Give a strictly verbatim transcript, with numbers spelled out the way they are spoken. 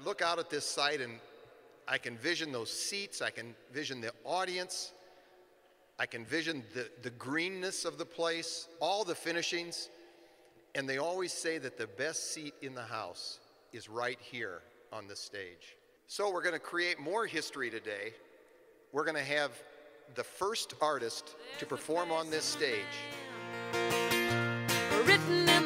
I look out at this site and I can vision those seats, I can vision the audience, I can vision the, the greenness of the place, all the finishings, and they always say that the best seat in the house is right here on this stage. So we're gonna create more history today. We're gonna have the first artist to perform on this stage. Written